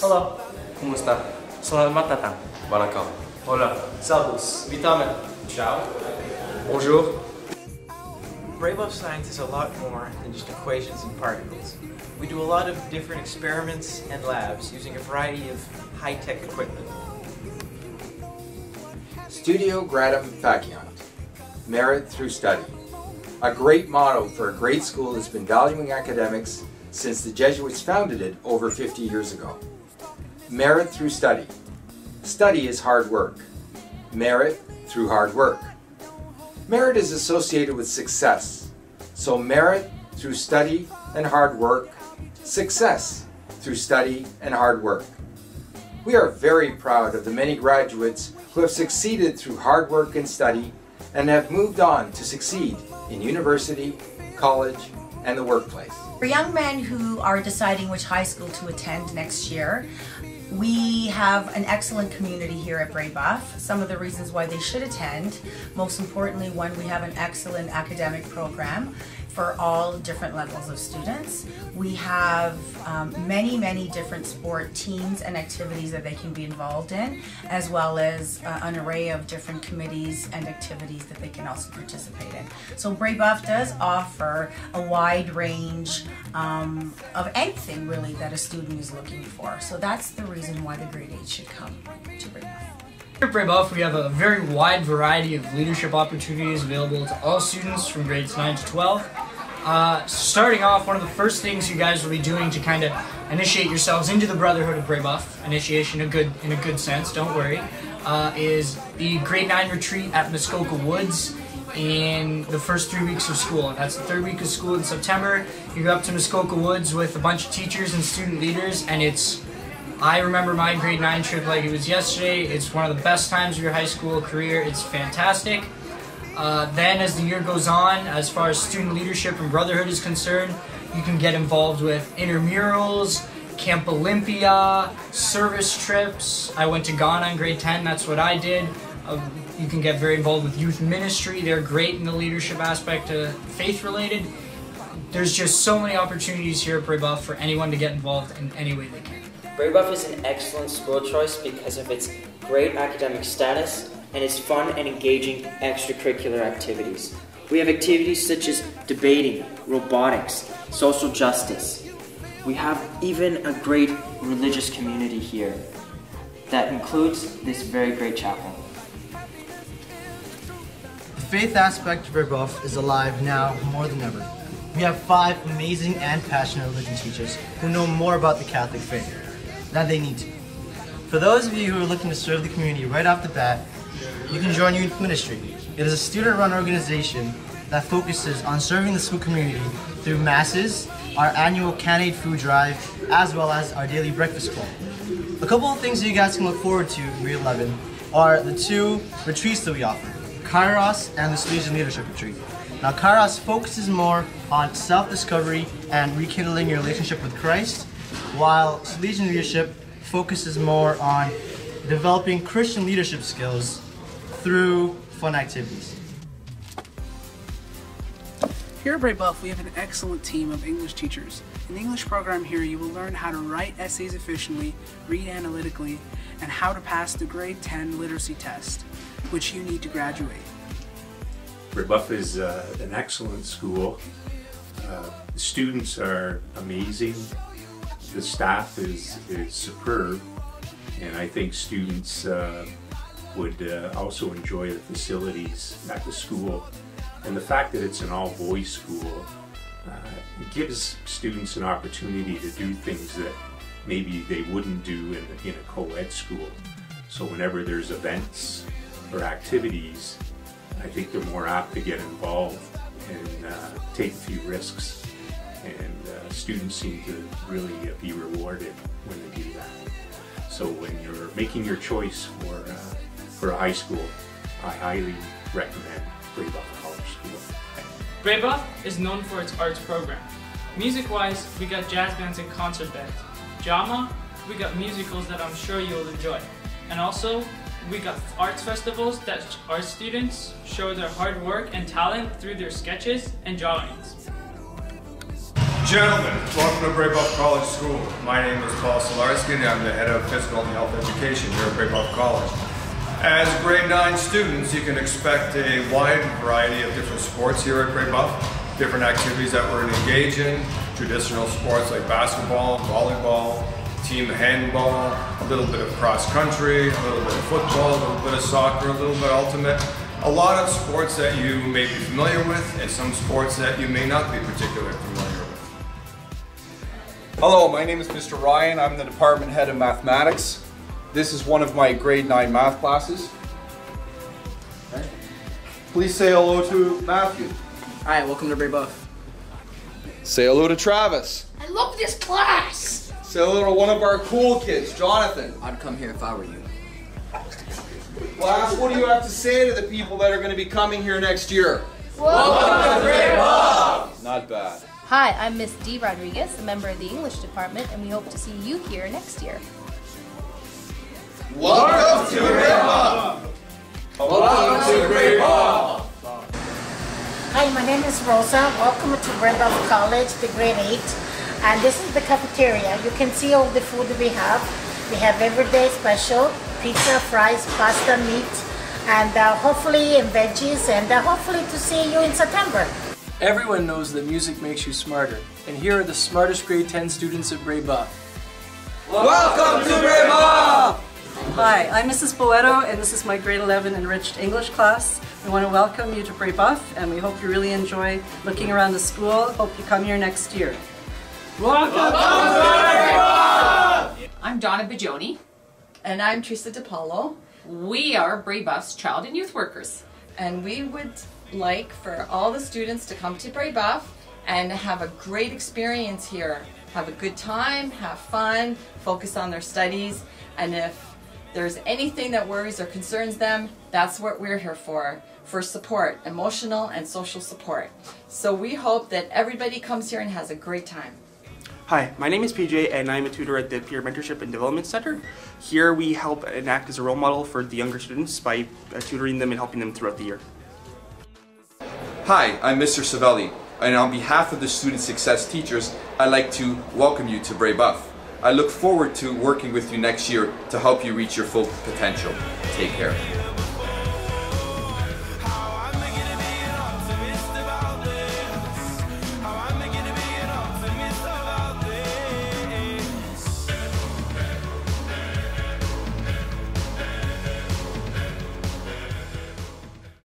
Halo, kumusta? Selamat datang. Welcome. Hola. Servus. Witamy. Ciao. Bonjour. Brebeuf science is a lot more than just equations and particles. We do a lot of different experiments and labs using a variety of high-tech equipment. Studio gratum faciunt. Merit through study. A great motto for a great school that's been valuing academics since the Jesuits founded it over 50 years ago. Merit through study. Study is hard work. Merit through hard work. Merit is associated with success. So merit through study and hard work. Success through study and hard work. We are very proud of the many graduates who have succeeded through hard work and study and have moved on to succeed in university, college, and the workplace. For young men who are deciding which high school to attend next year, we have an excellent community here at Brebeuf. Some of the reasons why they should attend, most importantly, one, we have an excellent academic program for all different levels of students. We have many different sport teams and activities that they can be involved in, as well as an array of different committees and activities that they can also participate in. So Brebeuf does offer a wide range of anything really that a student is looking for. So that's the reason why the grade 8 should come to Brebeuf. Here at Brebeuf, we have a very wide variety of leadership opportunities available to all students from grades 9 to 12. Starting off, one of the first things you guys will be doing to kind of initiate yourselves into the Brotherhood of Brebeuf, initiation in a good sense, don't worry, is the grade 9 retreat at Muskoka Woods in the first 3 weeks of school. And that's the third week of school in September. You go up to Muskoka Woods with a bunch of teachers and student leaders, and it's, I remember my grade 9 trip like it was yesterday. It's one of the best times of your high school career. It's fantastic. Then as the year goes on, as far as student leadership and brotherhood is concerned, you can get involved with intramurals, Camp Olympia, service trips. I went to Ghana in grade 10, that's what I did. You can get very involved with youth ministry. They're great in the leadership aspect of faith-related. There's just so many opportunities here at Brebeuf for anyone to get involved in any way they can. Brebeuf is an excellent school choice because of its great academic status and its fun and engaging extracurricular activities. We have activities such as debating, robotics, social justice. We have even a great religious community here that includes this very great chapel. The faith aspect of Brebeuf is alive now more than ever. We have 5 amazing and passionate religion teachers who know more about the Catholic faith than they need to. For those of you who are looking to serve the community right off the bat, you can join Youth Ministry. It is a student-run organization that focuses on serving the school community through masses, our annual Canade food drive, as well as our daily breakfast call. A couple of things that you guys can look forward to in grade 11 are the 2 retreats that we offer, Kairos and the Salesian Leadership Retreat. Now Kairos focuses more on self-discovery and rekindling your relationship with Christ, while Salesian leadership focuses more on developing Christian leadership skills through fun activities. Here at Brebeuf, we have an excellent team of English teachers. In the English program here, you will learn how to write essays efficiently, read analytically, and how to pass the grade 10 literacy test, which you need to graduate. Brebeuf is an excellent school. The students are amazing. The staff is superb, and I think students would also enjoy the facilities at the school. And the fact that it's an all-boys school gives students an opportunity to do things that maybe they wouldn't do in a co-ed school. So whenever there's events or activities, I think they're more apt to get involved and take a few risks. And students seem to really be rewarded when they do that. So when you're making your choice for a high school, I highly recommend Brebeuf College School. Brebeuf is known for its arts program. Music-wise, we got jazz bands and concert bands. Drama, we got musicals that I'm sure you'll enjoy. And also, we got arts festivals that our students show their hard work and talent through their sketches and drawings. Gentlemen, welcome to Brebeuf College School. My name is Paul Solarski and I'm the head of physical and health education here at Brebeuf College. As grade 9 students, you can expect a wide variety of different sports here at Brebeuf, different activities that we're going to engage in, traditional sports like basketball, volleyball, team handball, a little bit of cross country, a little bit of football, a little bit of soccer, a little bit of ultimate. A lot of sports that you may be familiar with and some sports that you may not be particularly familiar with. Hello, my name is Mr. Ryan. I'm the department head of mathematics. This is one of my grade 9 math classes. Right. Please say hello to Matthew. Hi, welcome to Brebeuf. Say hello to Travis. I love this class. Say hello to one of our cool kids, Jonathan. I'd come here if I were you. Class, what do you have to say to the people that are going to be coming here next year? Welcome to Brebeuf! Not bad. Hi, I'm Miss D. Rodriguez, a member of the English department, and we hope to see you here next year. Welcome to Brebeuf! Welcome to Brebeuf! Hi, my name is Rosa. Welcome to Brebeuf College, the grade 8. And this is the cafeteria. You can see all the food we have. We have everyday special, pizza, fries, pasta, meat, and hopefully in veggies, and hopefully to see you in September. Everyone knows that music makes you smarter. And here are the smartest grade 10 students at Brebeuf. Welcome to Brebeuf! Hi, I'm Mrs. Boetto, and this is my grade 11 enriched English class. We want to welcome you to Brebeuf, and we hope you really enjoy looking around the school. Hope you come here next year. Welcome to Brebeuf! I'm Donna Bajoni. And I'm Teresa DiPaolo. We are Brebeuf's Child and Youth Workers. And we would like for all the students to come to Brebeuf and have a great experience here. Have a good time, have fun, focus on their studies, and if there's anything that worries or concerns them, that's what we're here for support, emotional and social support. So we hope that everybody comes here and has a great time. Hi, my name is PJ and I'm a tutor at the Peer Mentorship and Development Center. Here we help and act as a role model for the younger students by tutoring them and helping them throughout the year. Hi, I'm Mr. Savelli, and on behalf of the Student Success Teachers, I'd like to welcome you to Brebeuf. I look forward to working with you next year to help you reach your full potential. Take care.